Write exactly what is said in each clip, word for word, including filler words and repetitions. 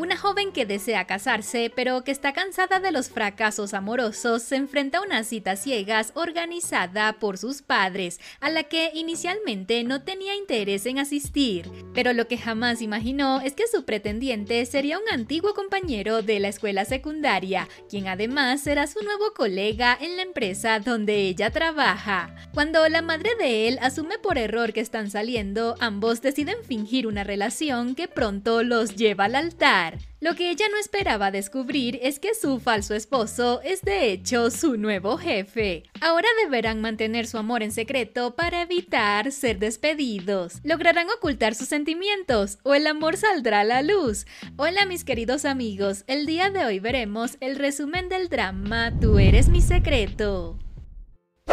Una joven que desea casarse, pero que está cansada de los fracasos amorosos, se enfrenta a una cita ciegas organizada por sus padres, a la que inicialmente no tenía interés en asistir. Pero lo que jamás imaginó es que su pretendiente sería un antiguo compañero de la escuela secundaria, quien además será su nuevo colega en la empresa donde ella trabaja. Cuando la madre de él asume por error que están saliendo, ambos deciden fingir una relación que pronto los lleva al altar. Lo que ella no esperaba descubrir es que su falso esposo es de hecho su nuevo jefe. Ahora deberán mantener su amor en secreto para evitar ser despedidos. ¿Lograrán ocultar sus sentimientos? ¿O el amor saldrá a la luz? Hola mis queridos amigos, el día de hoy veremos el resumen del drama Tú eres mi secreto.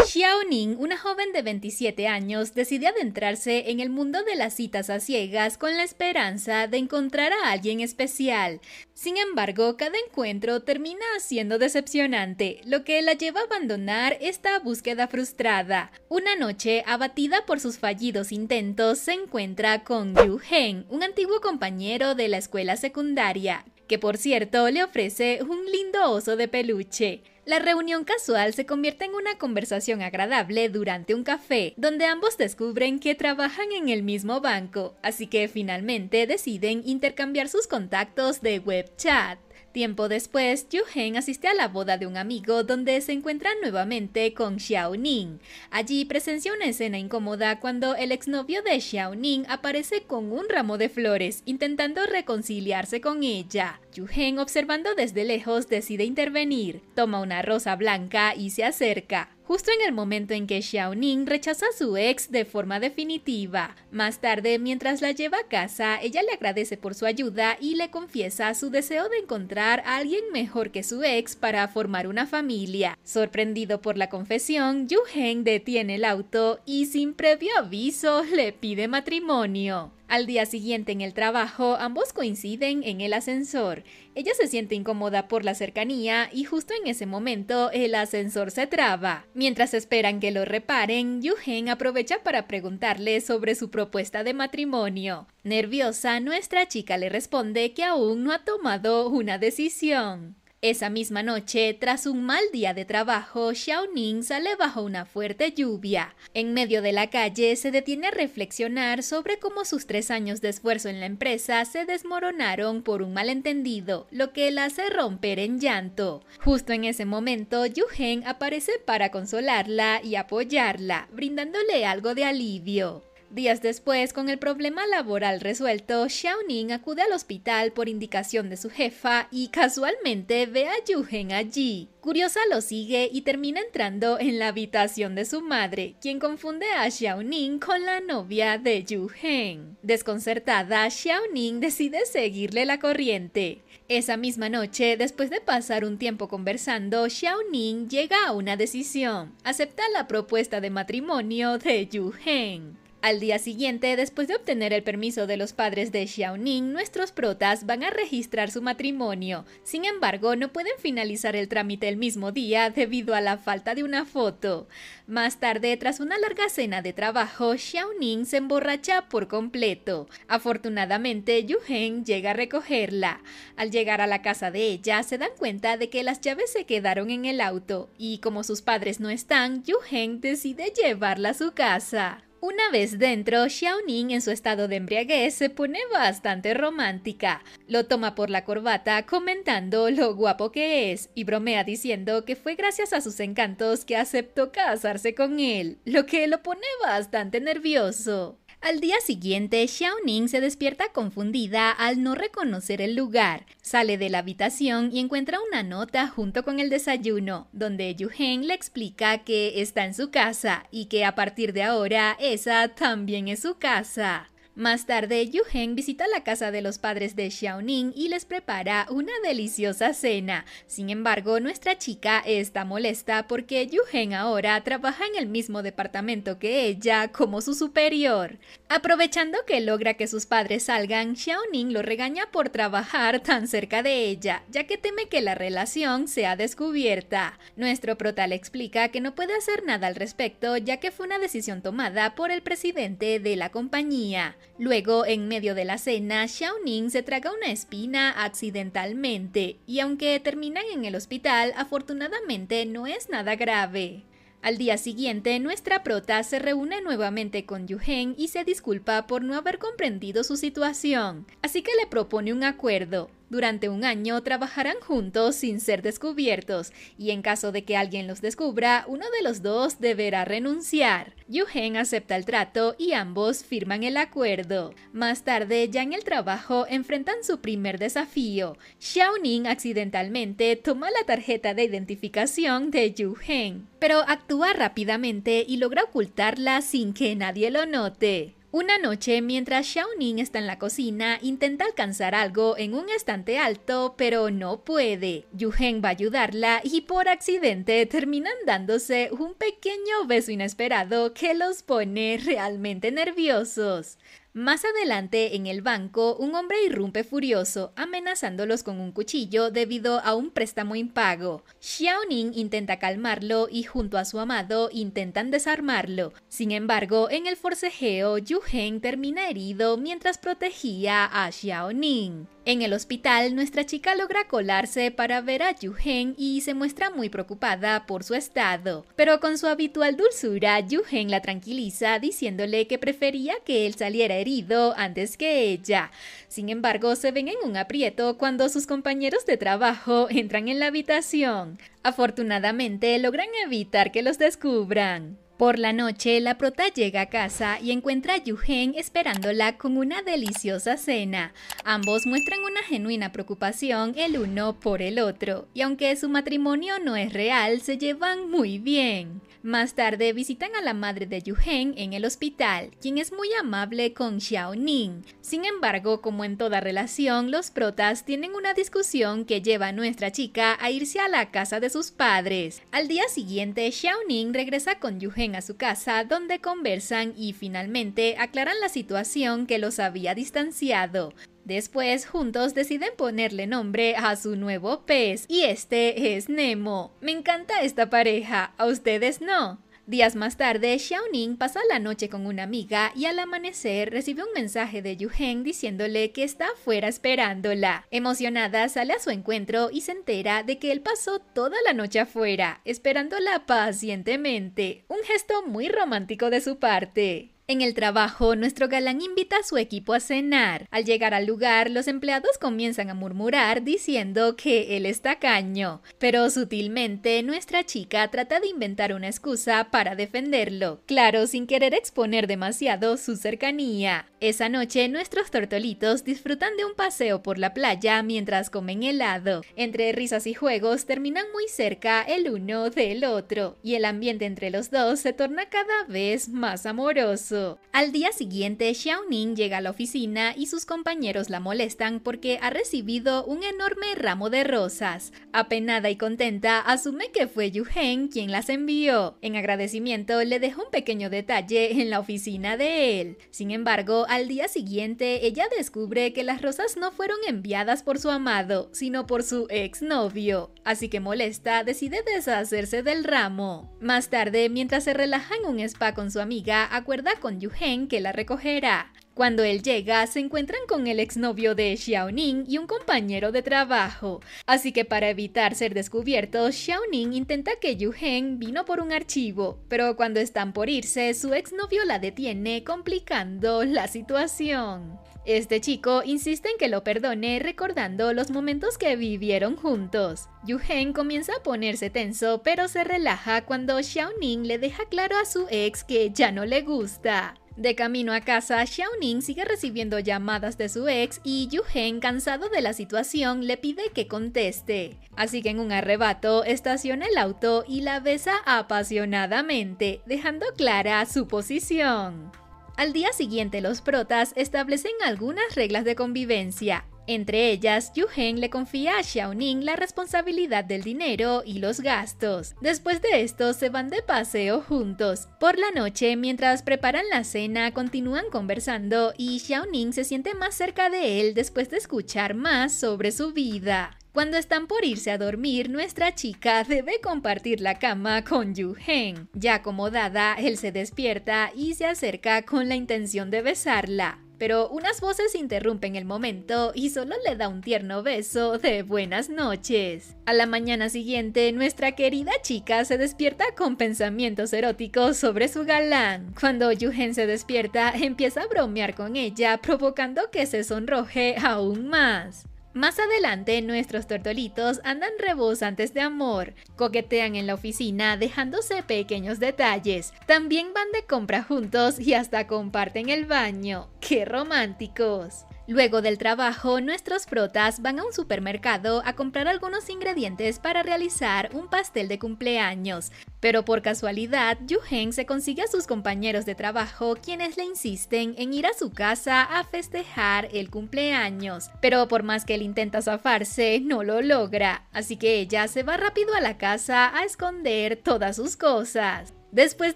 Xiao Ning, una joven de veintisiete años, decide adentrarse en el mundo de las citas a ciegas con la esperanza de encontrar a alguien especial. Sin embargo, cada encuentro termina siendo decepcionante, lo que la lleva a abandonar esta búsqueda frustrada. Una noche, abatida por sus fallidos intentos, se encuentra con Yu Heng, un antiguo compañero de la escuela secundaria, que por cierto le ofrece un lindo oso de peluche. La reunión casual se convierte en una conversación agradable durante un café, donde ambos descubren que trabajan en el mismo banco, así que finalmente deciden intercambiar sus contactos de web chat. Tiempo después, Yu Heng asiste a la boda de un amigo donde se encuentra nuevamente con Xiao Ning. Allí presencia una escena incómoda cuando el exnovio de Xiao Ning aparece con un ramo de flores, intentando reconciliarse con ella. Yu Heng, observando desde lejos, decide intervenir, toma una rosa blanca y se acerca. Justo en el momento en que Xiao Ning rechaza a su ex de forma definitiva. Más tarde, mientras la lleva a casa, ella le agradece por su ayuda y le confiesa su deseo de encontrar a alguien mejor que su ex para formar una familia. Sorprendido por la confesión, Yu Heng detiene el auto y sin previo aviso le pide matrimonio. Al día siguiente en el trabajo, ambos coinciden en el ascensor. Ella se siente incómoda por la cercanía y justo en ese momento el ascensor se traba. Mientras esperan que lo reparen, Yu Heng aprovecha para preguntarle sobre su propuesta de matrimonio. Nerviosa, nuestra chica le responde que aún no ha tomado una decisión. Esa misma noche, tras un mal día de trabajo, Xiao Ning sale bajo una fuerte lluvia. En medio de la calle, se detiene a reflexionar sobre cómo sus tres años de esfuerzo en la empresa se desmoronaron por un malentendido, lo que la hace romper en llanto. Justo en ese momento, Yu Heng aparece para consolarla y apoyarla, brindándole algo de alivio. Días después, con el problema laboral resuelto, Xiao Ning acude al hospital por indicación de su jefa y casualmente ve a Yu Heng allí. Curiosa lo sigue y termina entrando en la habitación de su madre, quien confunde a Xiao Ning con la novia de Yu Heng. Desconcertada, Xiao Ning decide seguirle la corriente. Esa misma noche, después de pasar un tiempo conversando, Xiao Ning llega a una decisión. Acepta la propuesta de matrimonio de Yu Heng. Al día siguiente, después de obtener el permiso de los padres de Xiao Ning, nuestros protas van a registrar su matrimonio. Sin embargo, no pueden finalizar el trámite el mismo día debido a la falta de una foto. Más tarde, tras una larga cena de trabajo, Xiao Ning se emborracha por completo. Afortunadamente, Yu Heng llega a recogerla. Al llegar a la casa de ella, se dan cuenta de que las llaves se quedaron en el auto y como sus padres no están, Yu Heng decide llevarla a su casa. Una vez dentro, Xiao Ning en su estado de embriaguez se pone bastante romántica. Lo toma por la corbata comentando lo guapo que es y bromea diciendo que fue gracias a sus encantos que aceptó casarse con él, lo que lo pone bastante nervioso. Al día siguiente, Xiao Ning se despierta confundida al no reconocer el lugar. Sale de la habitación y encuentra una nota junto con el desayuno, donde Yu Heng le explica que está en su casa y que a partir de ahora esa también es su casa. Más tarde, Yu Heng visita la casa de los padres de Xiao Ning y les prepara una deliciosa cena. Sin embargo, nuestra chica está molesta porque Yu Heng ahora trabaja en el mismo departamento que ella como su superior. Aprovechando que logra que sus padres salgan, Xiao Ning lo regaña por trabajar tan cerca de ella, ya que teme que la relación sea descubierta. Nuestro prota le explica que no puede hacer nada al respecto, ya que fue una decisión tomada por el presidente de la compañía. Luego, en medio de la cena, Xiao Ning se traga una espina accidentalmente y aunque terminan en el hospital, afortunadamente no es nada grave. Al día siguiente, nuestra prota se reúne nuevamente con Yu Heng y se disculpa por no haber comprendido su situación, así que le propone un acuerdo. Durante un año trabajarán juntos sin ser descubiertos, y en caso de que alguien los descubra, uno de los dos deberá renunciar. Yu Heng acepta el trato y ambos firman el acuerdo. Más tarde, ya en el trabajo, enfrentan su primer desafío. Xiao Ning accidentalmente toma la tarjeta de identificación de Yu Heng, pero actúa rápidamente y logra ocultarla sin que nadie lo note. Una noche, mientras Xiao Ning está en la cocina, intenta alcanzar algo en un estante alto, pero no puede. Yu Heng va a ayudarla y por accidente terminan dándose un pequeño beso inesperado que los pone realmente nerviosos. Más adelante, en el banco, un hombre irrumpe furioso, amenazándolos con un cuchillo debido a un préstamo impago. Xiao Ning intenta calmarlo y junto a su amado intentan desarmarlo. Sin embargo, en el forcejeo, Yu Heng termina herido mientras protegía a Xiao Ning. En el hospital, nuestra chica logra colarse para ver a Yu Heng y se muestra muy preocupada por su estado. Pero con su habitual dulzura, Yu Heng la tranquiliza diciéndole que prefería que él saliera herido antes que ella. Sin embargo, se ven en un aprieto cuando sus compañeros de trabajo entran en la habitación. Afortunadamente, logran evitar que los descubran. Por la noche, la prota llega a casa y encuentra a Yu Heng esperándola con una deliciosa cena. Ambos muestran una genuina preocupación el uno por el otro, y aunque su matrimonio no es real, se llevan muy bien. Más tarde, visitan a la madre de Yu Heng en el hospital, quien es muy amable con Xiao Ning. Sin embargo, como en toda relación, los protas tienen una discusión que lleva a nuestra chica a irse a la casa de sus padres. Al día siguiente, Xiao Ning regresa con Yu Heng a su casa, donde conversan y finalmente aclaran la situación que los había distanciado. Después, juntos deciden ponerle nombre a su nuevo pez y este es Nemo. Me encanta esta pareja, ¿a ustedes no? Días más tarde, Xiao Ning pasa la noche con una amiga y al amanecer recibe un mensaje de Yu Heng diciéndole que está afuera esperándola. Emocionada, sale a su encuentro y se entera de que él pasó toda la noche afuera, esperándola pacientemente, un gesto muy romántico de su parte. En el trabajo, nuestro galán invita a su equipo a cenar. Al llegar al lugar, los empleados comienzan a murmurar diciendo que él es tacaño, pero sutilmente nuestra chica trata de inventar una excusa para defenderlo, claro, sin querer exponer demasiado su cercanía. Esa noche, nuestros tortolitos disfrutan de un paseo por la playa mientras comen helado. Entre risas y juegos, terminan muy cerca el uno del otro, y el ambiente entre los dos se torna cada vez más amoroso. Al día siguiente, Xiao Ning llega a la oficina y sus compañeros la molestan porque ha recibido un enorme ramo de rosas. Apenada y contenta, asume que fue Yu Heng quien las envió. En agradecimiento, le dejó un pequeño detalle en la oficina de él. Sin embargo, al día siguiente, ella descubre que las rosas no fueron enviadas por su amado, sino por su exnovio. Así que molesta, decide deshacerse del ramo. Más tarde, mientras se relaja en un spa con su amiga, acuerda con Yu Heng que la recogerá. Cuando él llega, se encuentran con el exnovio de Xiao Ning y un compañero de trabajo. Así que para evitar ser descubierto, Xiao Ning intenta que Yu Heng vino por un archivo, pero cuando están por irse, su exnovio la detiene, complicando la situación. Este chico insiste en que lo perdone, recordando los momentos que vivieron juntos. Yu Heng comienza a ponerse tenso, pero se relaja cuando Xiao Ning le deja claro a su ex que ya no le gusta. De camino a casa, Xiao Ning sigue recibiendo llamadas de su ex y Yu Heng, cansado de la situación, le pide que conteste. Así que en un arrebato, estaciona el auto y la besa apasionadamente, dejando clara su posición. Al día siguiente, los protas establecen algunas reglas de convivencia. Entre ellas, Yu Heng le confía a Xiao Ning la responsabilidad del dinero y los gastos. Después de esto, se van de paseo juntos. Por la noche, mientras preparan la cena, continúan conversando y Xiao Ning se siente más cerca de él después de escuchar más sobre su vida. Cuando están por irse a dormir, nuestra chica debe compartir la cama con Yu Heng. Ya acomodada, él se despierta y se acerca con la intención de besarla. pero unas voces interrumpen el momento y solo le da un tierno beso de buenas noches. A la mañana siguiente, nuestra querida chica se despierta con pensamientos eróticos sobre su galán. Cuando Yu Heng se despierta, empieza a bromear con ella, provocando que se sonroje aún más. Más adelante, nuestros tortolitos andan rebosantes de amor, coquetean en la oficina dejándose pequeños detalles, también van de compra juntos y hasta comparten el baño. ¡Qué románticos! Luego del trabajo, nuestros protas van a un supermercado a comprar algunos ingredientes para realizar un pastel de cumpleaños. Pero por casualidad, Yu Heng se consigue a sus compañeros de trabajo, quienes le insisten en ir a su casa a festejar el cumpleaños. Pero por más que él intenta zafarse, no lo logra, así que ella se va rápido a la casa a esconder todas sus cosas. Después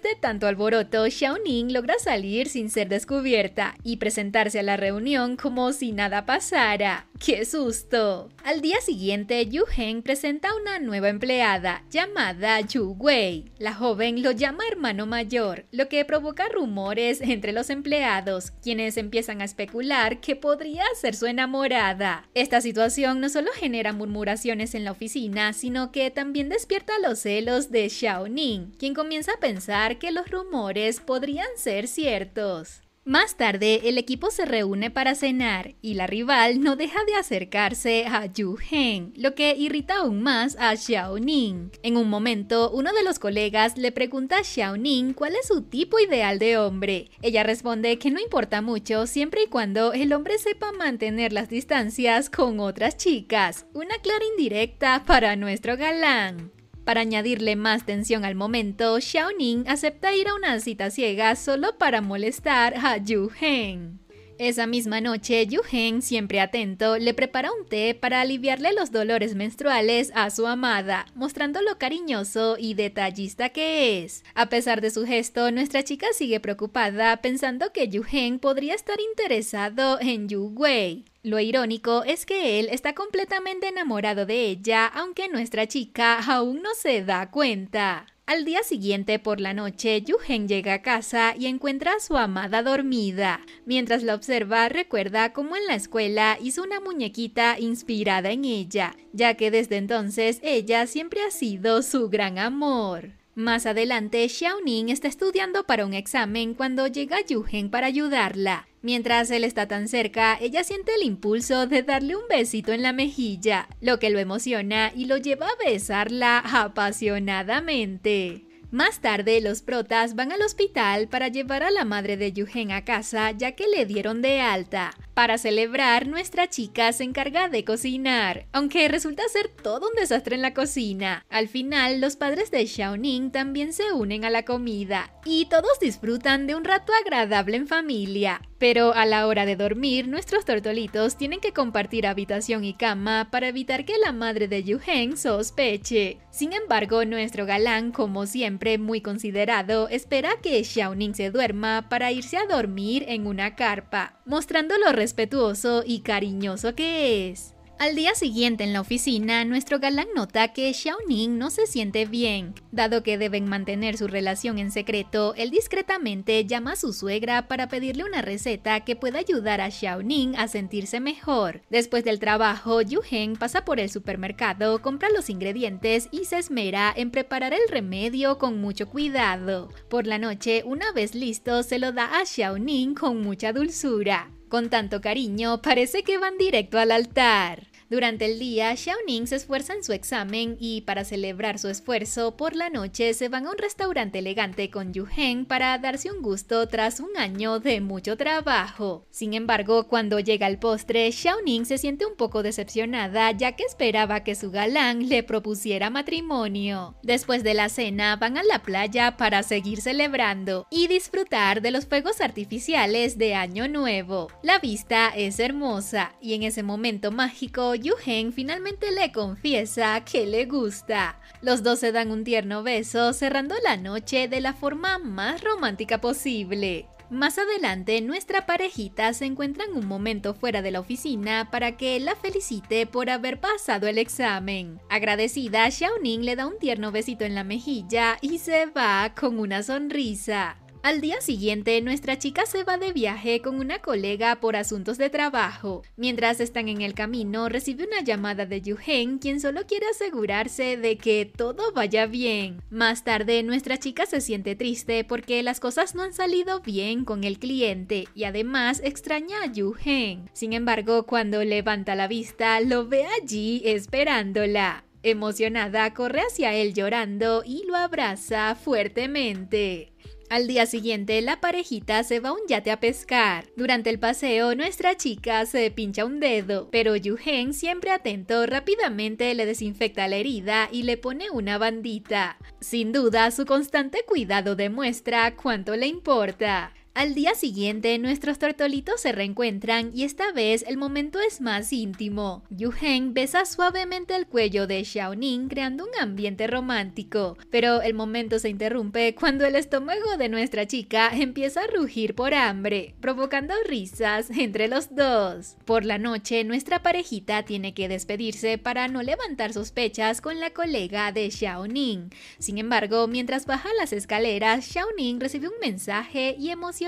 de tanto alboroto, Xiao Ning logra salir sin ser descubierta y presentarse a la reunión como si nada pasara. ¡Qué susto! Al día siguiente, Yu Heng presenta a una nueva empleada llamada Yu Wei. La joven lo llama hermano mayor, lo que provoca rumores entre los empleados, quienes empiezan a especular que podría ser su enamorada. Esta situación no solo genera murmuraciones en la oficina, sino que también despierta los celos de Xiao Ning, quien comienza a pensar que los rumores podrían ser ciertos. Más tarde, el equipo se reúne para cenar y la rival no deja de acercarse a Yu Heng, lo que irrita aún más a Xiao Ning. En un momento, uno de los colegas le pregunta a Xiao Ning cuál es su tipo ideal de hombre. Ella responde que no importa mucho siempre y cuando el hombre sepa mantener las distancias con otras chicas, una clara indirecta para nuestro galán. Para añadirle más tensión al momento, Xiao Ning acepta ir a una cita ciega solo para molestar a Yu Heng. Esa misma noche, Yu Heng, siempre atento, le prepara un té para aliviarle los dolores menstruales a su amada, mostrando lo cariñoso y detallista que es. A pesar de su gesto, nuestra chica sigue preocupada, pensando que Yu Heng podría estar interesado en Yu Wei. Lo irónico es que él está completamente enamorado de ella, aunque nuestra chica aún no se da cuenta. Al día siguiente por la noche, Yu Heng llega a casa y encuentra a su amada dormida. Mientras la observa, recuerda cómo en la escuela hizo una muñequita inspirada en ella, ya que desde entonces ella siempre ha sido su gran amor. Más adelante, Xiao Ning está estudiando para un examen cuando llega Yu Heng para ayudarla. Mientras él está tan cerca, ella siente el impulso de darle un besito en la mejilla, lo que lo emociona y lo lleva a besarla apasionadamente. Más tarde, los protas van al hospital para llevar a la madre de Yu Heng a casa, ya que le dieron de alta. Para celebrar, nuestra chica se encarga de cocinar, aunque resulta ser todo un desastre en la cocina. Al final, los padres de Xiao Ning también se unen a la comida, y todos disfrutan de un rato agradable en familia. Pero a la hora de dormir, nuestros tortolitos tienen que compartir habitación y cama para evitar que la madre de Yu Heng sospeche. Sin embargo, nuestro galán, como siempre muy considerado, espera que Xiao Ning se duerma para irse a dormir en una carpa, mostrando lo respetuoso y cariñoso que es. Al día siguiente en la oficina, nuestro galán nota que Xiao Ning no se siente bien. Dado que deben mantener su relación en secreto, él discretamente llama a su suegra para pedirle una receta que pueda ayudar a Xiao Ning a sentirse mejor. Después del trabajo, Yu Heng pasa por el supermercado, compra los ingredientes y se esmera en preparar el remedio con mucho cuidado. Por la noche, una vez listo, se lo da a Xiao Ning con mucha dulzura. Con tanto cariño, parece que van directo al altar. Durante el día, Xiao Ning se esfuerza en su examen y para celebrar su esfuerzo, por la noche se van a un restaurante elegante con Yu Heng para darse un gusto tras un año de mucho trabajo. Sin embargo, cuando llega el postre, Xiao Ning se siente un poco decepcionada ya que esperaba que su galán le propusiera matrimonio. Después de la cena, van a la playa para seguir celebrando y disfrutar de los fuegos artificiales de Año Nuevo. La vista es hermosa y en ese momento mágico, Yu Heng finalmente le confiesa que le gusta. Los dos se dan un tierno beso, cerrando la noche de la forma más romántica posible. Más adelante, nuestra parejita se encuentra en un momento fuera de la oficina para que la felicite por haber pasado el examen. Agradecida, Xiao Ning le da un tierno besito en la mejilla y se va con una sonrisa. Al día siguiente, nuestra chica se va de viaje con una colega por asuntos de trabajo. Mientras están en el camino, recibe una llamada de Yu Heng, quien solo quiere asegurarse de que todo vaya bien. Más tarde, nuestra chica se siente triste porque las cosas no han salido bien con el cliente y además extraña a Yu Heng. Sin embargo, cuando levanta la vista, lo ve allí esperándola. Emocionada, corre hacia él llorando y lo abraza fuertemente. Al día siguiente, la parejita se va a un yate a pescar. Durante el paseo, nuestra chica se pincha un dedo, pero Yu Heng, siempre atento, rápidamente le desinfecta la herida y le pone una bandita. Sin duda, su constante cuidado demuestra cuánto le importa. Al día siguiente, nuestros tortolitos se reencuentran y esta vez el momento es más íntimo. Yu Heng besa suavemente el cuello de Xiao Ning, creando un ambiente romántico. Pero el momento se interrumpe cuando el estómago de nuestra chica empieza a rugir por hambre, provocando risas entre los dos. Por la noche, nuestra parejita tiene que despedirse para no levantar sospechas con la colega de Xiao Ning. Sin embargo, mientras baja las escaleras, Xiao Ning recibe un mensaje y emocionalmente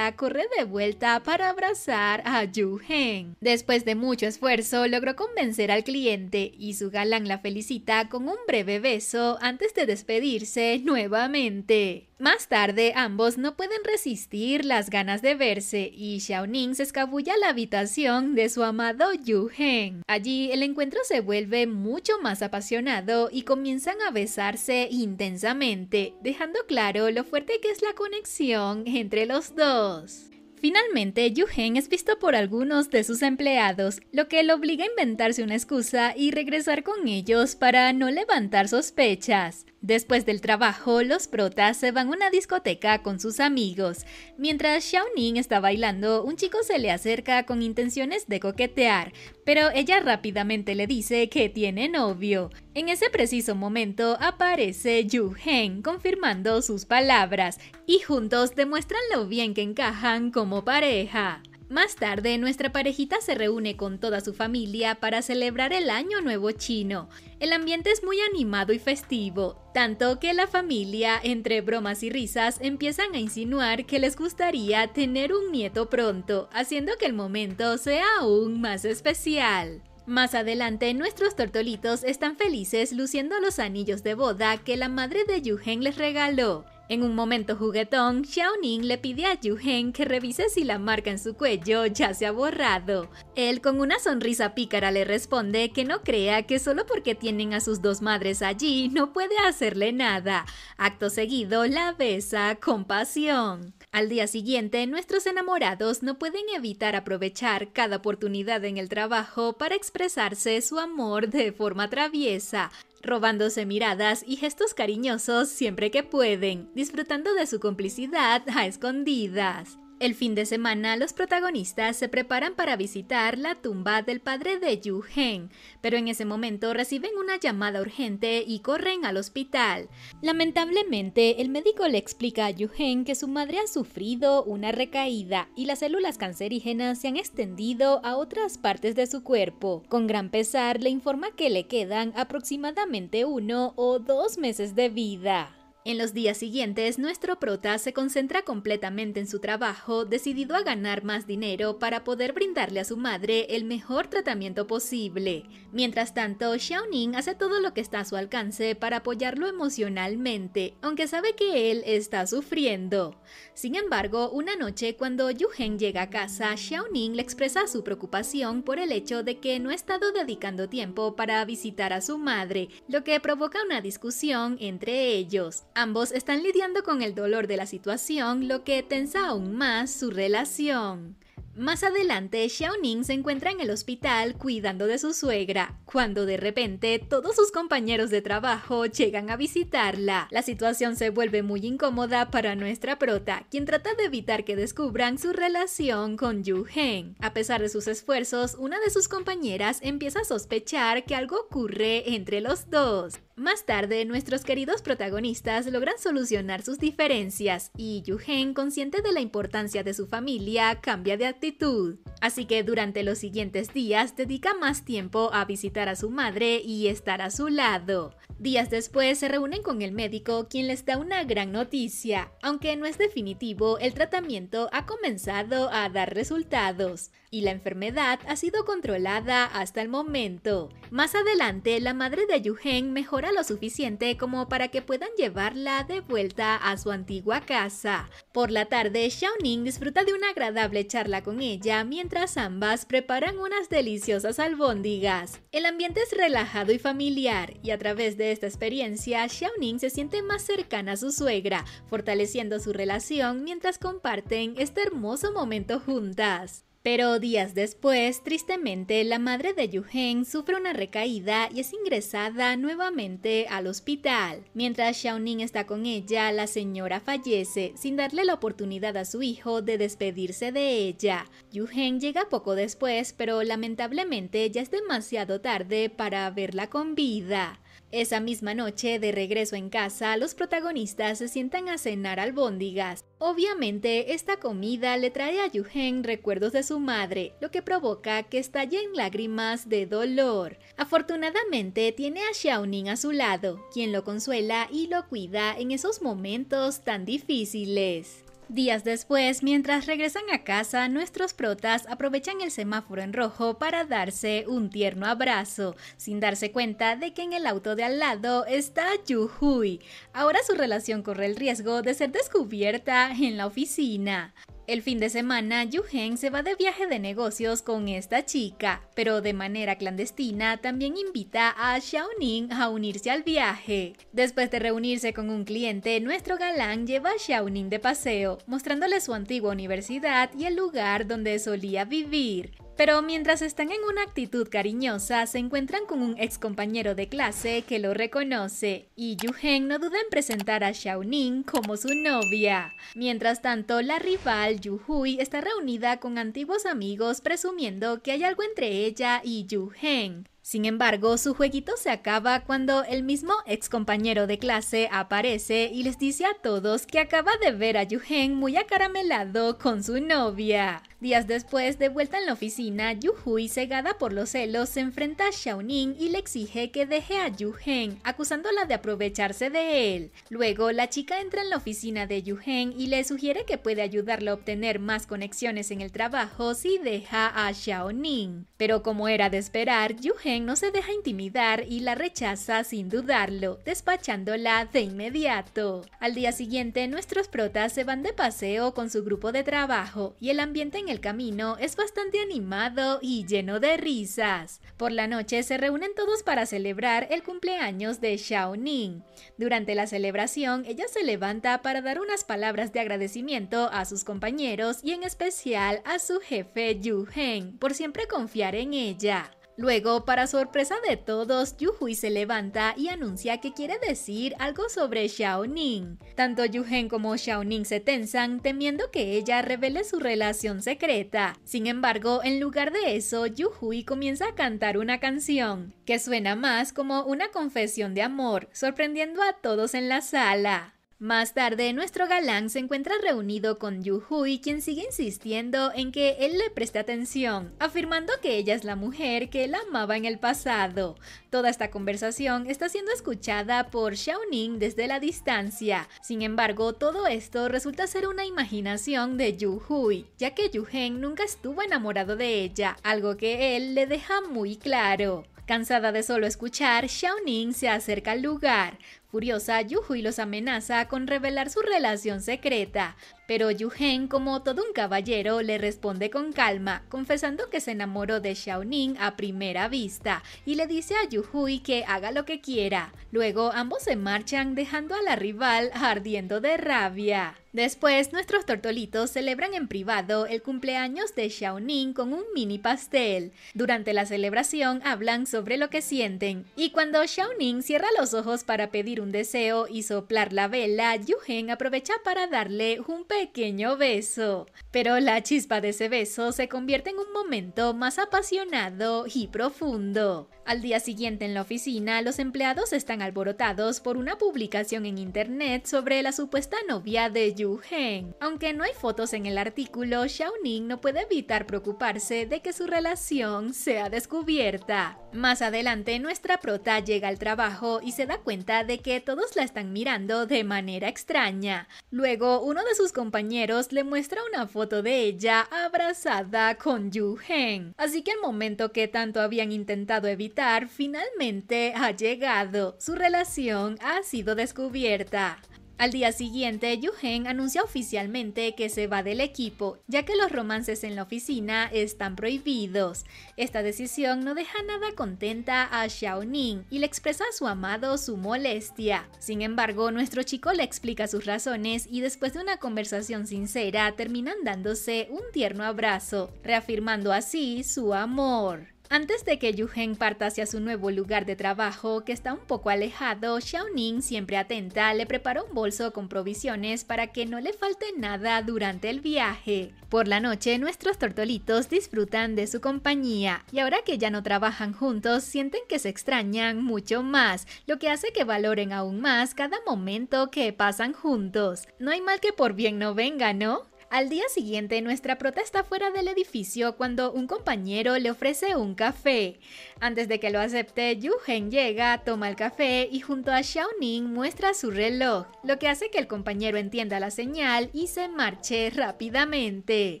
corre de vuelta para abrazar a Yu Heng. Después de mucho esfuerzo, logró convencer al cliente y su galán la felicita con un breve beso antes de despedirse nuevamente. Más tarde, ambos no pueden resistir las ganas de verse y Xiao Ning se escabulla a la habitación de su amado Yu Heng. Allí, el encuentro se vuelve mucho más apasionado y comienzan a besarse intensamente, dejando claro lo fuerte que es la conexión entre los dos. Finalmente, Yu Heng es visto por algunos de sus empleados, lo que lo obliga a inventarse una excusa y regresar con ellos para no levantar sospechas. Después del trabajo, los protas se van a una discoteca con sus amigos. Mientras Xiao Ning está bailando, un chico se le acerca con intenciones de coquetear, pero ella rápidamente le dice que tiene novio. En ese preciso momento aparece Yu Heng confirmando sus palabras y juntos demuestran lo bien que encajan como pareja. Más tarde, nuestra parejita se reúne con toda su familia para celebrar el Año Nuevo Chino. El ambiente es muy animado y festivo, tanto que la familia, entre bromas y risas, empiezan a insinuar que les gustaría tener un nieto pronto, haciendo que el momento sea aún más especial. Más adelante, nuestros tortolitos están felices luciendo los anillos de boda que la madre de Yu Heng les regaló. En un momento juguetón, Xiao Ning le pide a Yu Heng que revise si la marca en su cuello ya se ha borrado. Él, con una sonrisa pícara, le responde que no crea que solo porque tienen a sus dos madres allí no puede hacerle nada. Acto seguido, la besa con pasión. Al día siguiente, nuestros enamorados no pueden evitar aprovechar cada oportunidad en el trabajo para expresarse su amor de forma traviesa, robándose miradas y gestos cariñosos siempre que pueden, disfrutando de su complicidad a escondidas. El fin de semana, los protagonistas se preparan para visitar la tumba del padre de Yu Heng, pero en ese momento reciben una llamada urgente y corren al hospital. Lamentablemente, el médico le explica a Yu Heng que su madre ha sufrido una recaída y las células cancerígenas se han extendido a otras partes de su cuerpo. Con gran pesar, le informa que le quedan aproximadamente uno o dos meses de vida. En los días siguientes, nuestro prota se concentra completamente en su trabajo, decidido a ganar más dinero para poder brindarle a su madre el mejor tratamiento posible. Mientras tanto, Xiao Ning hace todo lo que está a su alcance para apoyarlo emocionalmente, aunque sabe que él está sufriendo. Sin embargo, una noche, cuando Yu Heng llega a casa, Xiao Ning le expresa su preocupación por el hecho de que no ha estado dedicando tiempo para visitar a su madre, lo que provoca una discusión entre ellos. Ambos están lidiando con el dolor de la situación, lo que tensa aún más su relación. Más adelante, Xiao Ning se encuentra en el hospital cuidando de su suegra, cuando de repente todos sus compañeros de trabajo llegan a visitarla. La situación se vuelve muy incómoda para nuestra prota, quien trata de evitar que descubran su relación con Yu Heng. A pesar de sus esfuerzos, una de sus compañeras empieza a sospechar que algo ocurre entre los dos. Más tarde, nuestros queridos protagonistas logran solucionar sus diferencias y Yu Heng, consciente de la importancia de su familia, cambia de actitud. Así que durante los siguientes días dedica más tiempo a visitar a su madre y estar a su lado. Días después se reúnen con el médico, quien les da una gran noticia. Aunque no es definitivo, el tratamiento ha comenzado a dar resultados y la enfermedad ha sido controlada hasta el momento. Más adelante, la madre de Yu Heng mejora lo suficiente como para que puedan llevarla de vuelta a su antigua casa. Por la tarde, Xiao Ning disfruta de una agradable charla con ella mientras ambas preparan unas deliciosas albóndigas. El ambiente es relajado y familiar, y a través de De esta experiencia, Xiao Ning se siente más cercana a su suegra, fortaleciendo su relación mientras comparten este hermoso momento juntas. Pero días después, tristemente, la madre de Yu Heng sufre una recaída y es ingresada nuevamente al hospital. Mientras Xiao Ning está con ella, la señora fallece, sin darle la oportunidad a su hijo de despedirse de ella. Yu Heng llega poco después, pero lamentablemente ya es demasiado tarde para verla con vida. Esa misma noche, de regreso en casa, los protagonistas se sientan a cenar albóndigas. Obviamente, esta comida le trae a Yu Heng recuerdos de su madre, lo que provoca que estalle en lágrimas de dolor. Afortunadamente, tiene a Xiao Ning a su lado, quien lo consuela y lo cuida en esos momentos tan difíciles. Días después, mientras regresan a casa, nuestros protas aprovechan el semáforo en rojo para darse un tierno abrazo, sin darse cuenta de que en el auto de al lado está Yuhui. Ahora su relación corre el riesgo de ser descubierta en la oficina. El fin de semana, Yu Heng se va de viaje de negocios con esta chica, pero de manera clandestina también invita a Xiao Ning a unirse al viaje. Después de reunirse con un cliente, nuestro galán lleva a Xiao Ning de paseo, mostrándole su antigua universidad y el lugar donde solía vivir. Pero mientras están en una actitud cariñosa, se encuentran con un ex compañero de clase que lo reconoce, y Yu Heng no duda en presentar a Xiao Ning como su novia. Mientras tanto, la rival Yuhui está reunida con antiguos amigos presumiendo que hay algo entre ella y Yu Heng. Sin embargo, su jueguito se acaba cuando el mismo ex compañero de clase aparece y les dice a todos que acaba de ver a Yu Heng muy acaramelado con su novia. Días después, de vuelta en la oficina, Yuhui, cegada por los celos, se enfrenta a Xiao Ning y le exige que deje a Yu Heng, acusándola de aprovecharse de él. Luego, la chica entra en la oficina de Yu Heng y le sugiere que puede ayudarle a obtener más conexiones en el trabajo si deja a Xiao Ning. Pero como era de esperar, Yu Heng no se deja intimidar y la rechaza sin dudarlo, despachándola de inmediato. Al día siguiente, nuestros protas se van de paseo con su grupo de trabajo y el ambiente en el camino es bastante animado y lleno de risas. Por la noche se reúnen todos para celebrar el cumpleaños de Xiao Ning. Durante la celebración, ella se levanta para dar unas palabras de agradecimiento a sus compañeros y en especial a su jefe Yu Heng por siempre confiar en ella. Luego, para sorpresa de todos, Yuhui se levanta y anuncia que quiere decir algo sobre Xiao Ning. Tanto Yu Heng como Xiao Ning se tensan, temiendo que ella revele su relación secreta. Sin embargo, en lugar de eso, Yuhui comienza a cantar una canción, que suena más como una confesión de amor, sorprendiendo a todos en la sala. Más tarde, nuestro galán se encuentra reunido con Yuhui, quien sigue insistiendo en que él le preste atención, afirmando que ella es la mujer que él amaba en el pasado. Toda esta conversación está siendo escuchada por Xiao Ning desde la distancia. Sin embargo, todo esto resulta ser una imaginación de Yuhui, ya que Yu Heng nunca estuvo enamorado de ella, algo que él le deja muy claro. Cansada de solo escuchar, Xiao Ning se acerca al lugar. Furiosa, Yuhui los amenaza con revelar su relación secreta, pero Yu Heng, como todo un caballero, le responde con calma, confesando que se enamoró de Xiao Ning a primera vista y le dice a Yuhui que haga lo que quiera. Luego, ambos se marchan, dejando a la rival ardiendo de rabia. Después, nuestros tortolitos celebran en privado el cumpleaños de Xiao Ning con un mini pastel. Durante la celebración hablan sobre lo que sienten, y cuando Xiao Ning cierra los ojos para pedir un deseo y soplar la vela, Yu Heng aprovecha para darle un pequeño beso. Pero la chispa de ese beso se convierte en un momento más apasionado y profundo. Al día siguiente en la oficina, los empleados están alborotados por una publicación en internet sobre la supuesta novia de Yu Heng. Aunque no hay fotos en el artículo, Xiao Ning no puede evitar preocuparse de que su relación sea descubierta. Más adelante, nuestra prota llega al trabajo y se da cuenta de que todos la están mirando de manera extraña. Luego, uno de sus compañeros le muestra una foto de ella abrazada con Yu Heng. Así que el momento que tanto habían intentado evitar, finalmente ha llegado. Su relación ha sido descubierta. Al día siguiente, Yu Heng anuncia oficialmente que se va del equipo, ya que los romances en la oficina están prohibidos. Esta decisión no deja nada contenta a Xiao Ning y le expresa a su amado su molestia. Sin embargo, nuestro chico le explica sus razones y después de una conversación sincera terminan dándose un tierno abrazo, reafirmando así su amor. Antes de que Yu Heng parta hacia su nuevo lugar de trabajo, que está un poco alejado, Xiao Ning, siempre atenta, le preparó un bolso con provisiones para que no le falte nada durante el viaje. Por la noche, nuestros tortolitos disfrutan de su compañía, y ahora que ya no trabajan juntos, sienten que se extrañan mucho más, lo que hace que valoren aún más cada momento que pasan juntos. No hay mal que por bien no venga, ¿no? Al día siguiente, nuestra prota está fuera del edificio cuando un compañero le ofrece un café. Antes de que lo acepte, Yu Heng llega, toma el café y junto a Xiao Ning muestra su reloj, lo que hace que el compañero entienda la señal y se marche rápidamente.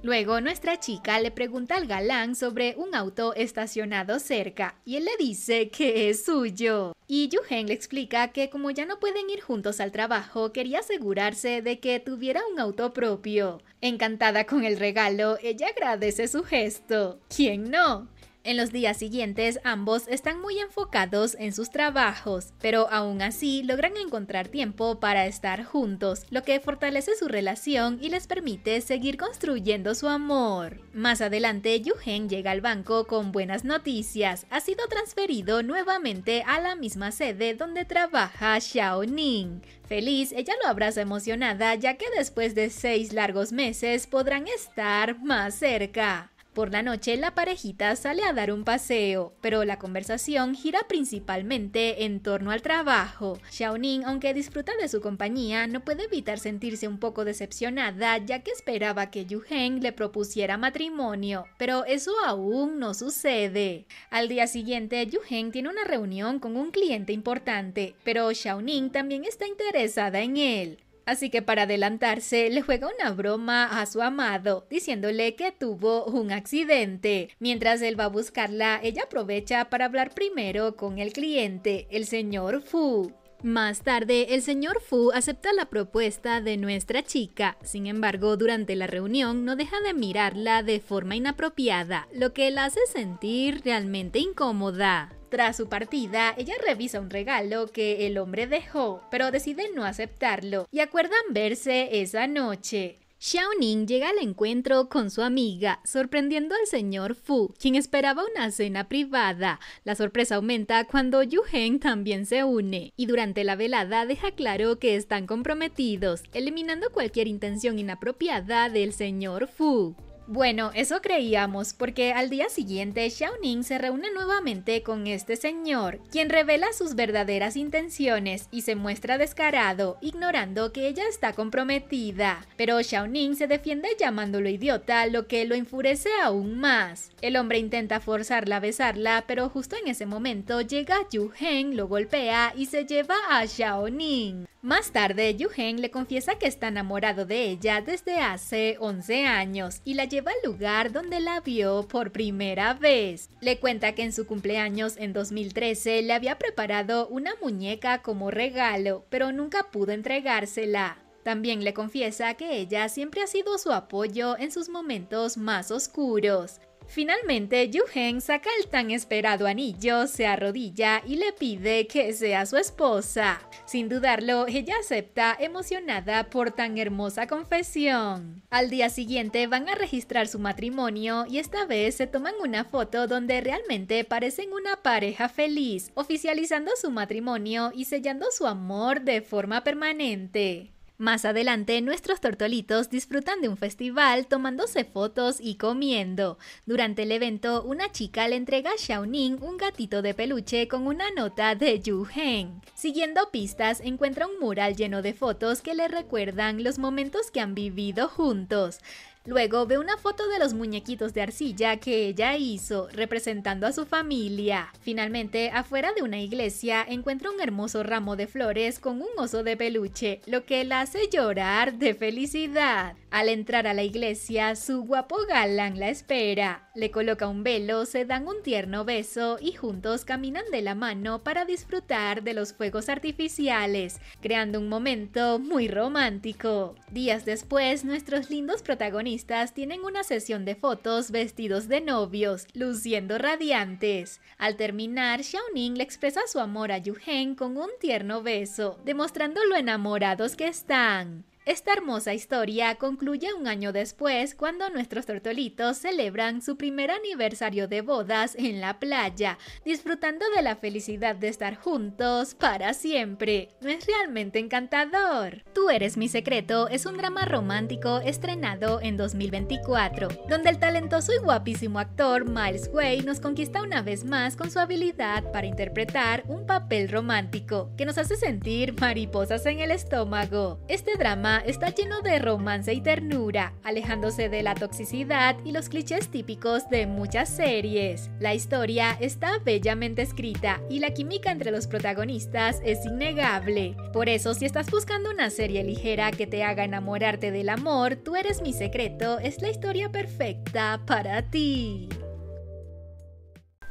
Luego, nuestra chica le pregunta al galán sobre un auto estacionado cerca y él le dice que es suyo. Y Yu Heng le explica que como ya no pueden ir juntos al trabajo, quería asegurarse de que tuviera un auto propio. Encantada con el regalo, ella agradece su gesto. ¿Quién no? En los días siguientes, ambos están muy enfocados en sus trabajos, pero aún así logran encontrar tiempo para estar juntos, lo que fortalece su relación y les permite seguir construyendo su amor. Más adelante, Yu Heng llega al banco con buenas noticias. Ha sido transferido nuevamente a la misma sede donde trabaja Xiao Ning. Feliz, ella lo abraza emocionada, ya que después de seis largos meses podrán estar más cerca. Por la noche, la parejita sale a dar un paseo, pero la conversación gira principalmente en torno al trabajo. Xiao Ning, aunque disfruta de su compañía, no puede evitar sentirse un poco decepcionada, ya que esperaba que Yu Heng le propusiera matrimonio, pero eso aún no sucede. Al día siguiente, Yu Heng tiene una reunión con un cliente importante, pero Xiao Ning también está interesada en él. Así que para adelantarse, le juega una broma a su amado, diciéndole que tuvo un accidente. Mientras él va a buscarla, ella aprovecha para hablar primero con el cliente, el señor Fu. Más tarde, el señor Fu acepta la propuesta de nuestra chica. Sin embargo, durante la reunión no deja de mirarla de forma inapropiada, lo que la hace sentir realmente incómoda. Tras su partida, ella revisa un regalo que el hombre dejó, pero decide no aceptarlo y acuerdan verse esa noche. Xiao Ning llega al encuentro con su amiga, sorprendiendo al señor Fu, quien esperaba una cena privada. La sorpresa aumenta cuando Yu Heng también se une, y durante la velada deja claro que están comprometidos, eliminando cualquier intención inapropiada del señor Fu. Bueno, eso creíamos, porque al día siguiente Xiao Ning se reúne nuevamente con este señor, quien revela sus verdaderas intenciones y se muestra descarado, ignorando que ella está comprometida. Pero Xiao Ning se defiende llamándolo idiota, lo que lo enfurece aún más. El hombre intenta forzarla a besarla, pero justo en ese momento llega Yu Heng, lo golpea y se lleva a Xiao Ning. Más tarde, Yu Heng le confiesa que está enamorado de ella desde hace once años y la lleva al lugar donde la vio por primera vez. Le cuenta que en su cumpleaños en dos mil trece le había preparado una muñeca como regalo, pero nunca pudo entregársela. También le confiesa que ella siempre ha sido su apoyo en sus momentos más oscuros. Finalmente, Yu Heng saca el tan esperado anillo, se arrodilla y le pide que sea su esposa. Sin dudarlo, ella acepta, emocionada por tan hermosa confesión. Al día siguiente van a registrar su matrimonio y esta vez se toman una foto donde realmente parecen una pareja feliz, oficializando su matrimonio y sellando su amor de forma permanente. Más adelante, nuestros tortolitos disfrutan de un festival tomándose fotos y comiendo. Durante el evento, una chica le entrega a Xiao Ning un gatito de peluche con una nota de Yu Heng. Siguiendo pistas, encuentra un mural lleno de fotos que le recuerdan los momentos que han vivido juntos. Luego ve una foto de los muñequitos de arcilla que ella hizo, representando a su familia. Finalmente, afuera de una iglesia, encuentra un hermoso ramo de flores con un oso de peluche, lo que la hace llorar de felicidad. Al entrar a la iglesia, su guapo galán la espera. Le coloca un velo, se dan un tierno beso y juntos caminan de la mano para disfrutar de los fuegos artificiales, creando un momento muy romántico. Días después, nuestros lindos protagonistas tienen una sesión de fotos vestidos de novios, luciendo radiantes. Al terminar, Xiao Ning le expresa su amor a Yu Heng con un tierno beso, demostrando lo enamorados que están. Esta hermosa historia concluye un año después cuando nuestros tortolitos celebran su primer aniversario de bodas en la playa, disfrutando de la felicidad de estar juntos para siempre. ¿No es realmente encantador? Tú eres mi secreto es un drama romántico estrenado en dos mil veinticuatro, donde el talentoso y guapísimo actor Miles Way nos conquista una vez más con su habilidad para interpretar un papel romántico que nos hace sentir mariposas en el estómago. Este drama está lleno de romance y ternura, alejándose de la toxicidad y los clichés típicos de muchas series. La historia está bellamente escrita y la química entre los protagonistas es innegable. Por eso, si estás buscando una serie ligera que te haga enamorarte del amor, Tú eres mi secreto es la historia perfecta para ti.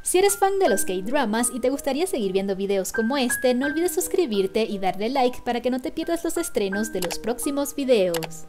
Si eres fan de los K-dramas y te gustaría seguir viendo videos como este, no olvides suscribirte y darle like para que no te pierdas los estrenos de los próximos videos.